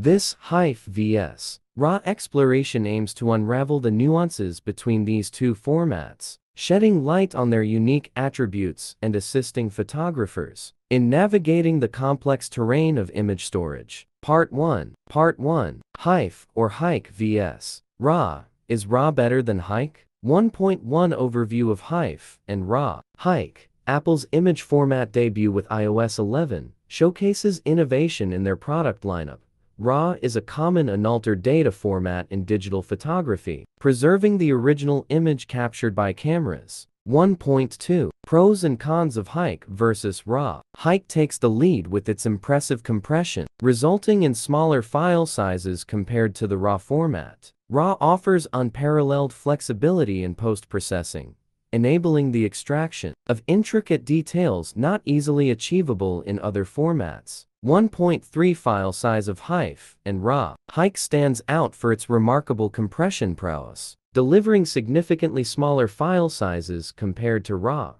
This HEIF vs. RAW exploration aims to unravel the nuances between these two formats, shedding light on their unique attributes and assisting photographers in navigating the complex terrain of image storage. Part 1. HEIF or HEIC vs. RAW. Is RAW better than HEIC? 1.1 Overview of HEIF and RAW. HEIC, Apple's image format debut with iOS 11, showcases innovation in their product lineup. RAW is a common unaltered data format in digital photography, preserving the original image captured by cameras. 1.2 Pros and cons of HEIC versus RAW. HEIC takes the lead with its impressive compression, resulting in smaller file sizes compared to the RAW format. RAW offers unparalleled flexibility in post-processing, enabling the extraction of intricate details not easily achievable in other formats. 1.3 File size of HEIF and RAW. HEIC stands out for its remarkable compression prowess, delivering significantly smaller file sizes compared to RAW.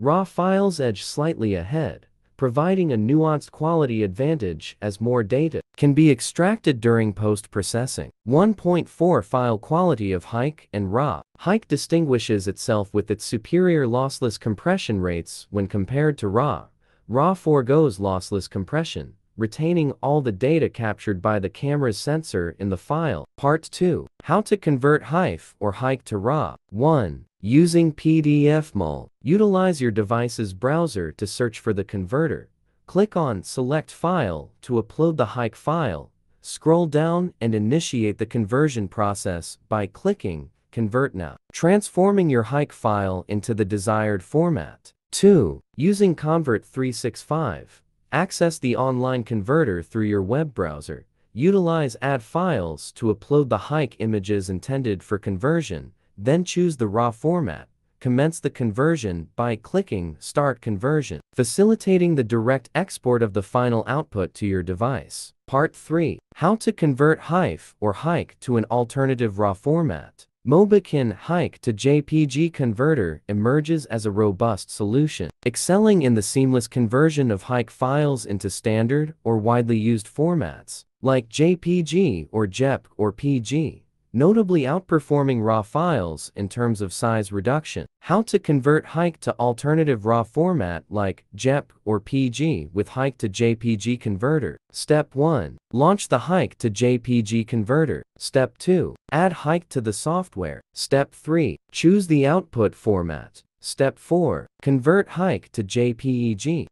RAW files edge slightly ahead, providing a nuanced quality advantage as more data can be extracted during post-processing. 1.4 File quality of HEIC and RAW. HEIC distinguishes itself with its superior lossless compression rates when compared to RAW. RAW forgoes lossless compression, retaining all the data captured by the camera's sensor in the file. Part 2. How to convert HEIF or HEIC to RAW. 1. Using PDFMall. Utilize your device's browser to search for the converter. Click on Select File to upload the HEIC file. Scroll down and initiate the conversion process by clicking Convert Now, transforming your HEIC file into the desired format. 2. Using Convert365, access the online converter through your web browser. Utilize Add Files to upload the HEIC images intended for conversion, then choose the RAW format. Commence the conversion by clicking Start Conversion, facilitating the direct export of the final output to your device. Part 3. How to convert HEIF or HEIC to an alternative RAW format. MobiKin HEIC to JPG converter emerges as a robust solution, excelling in the seamless conversion of HEIC files into standard or widely used formats, like JPG or JPG or PG, notably outperforming RAW files in terms of size reduction. How to convert HEIC to alternative RAW format like JPG or PG with HEIC to JPG converter. Step 1. Launch the HEIC to JPG converter. Step 2. Add HEIC to the software. Step 3. Choose the output format. Step 4. Convert HEIC to JPG.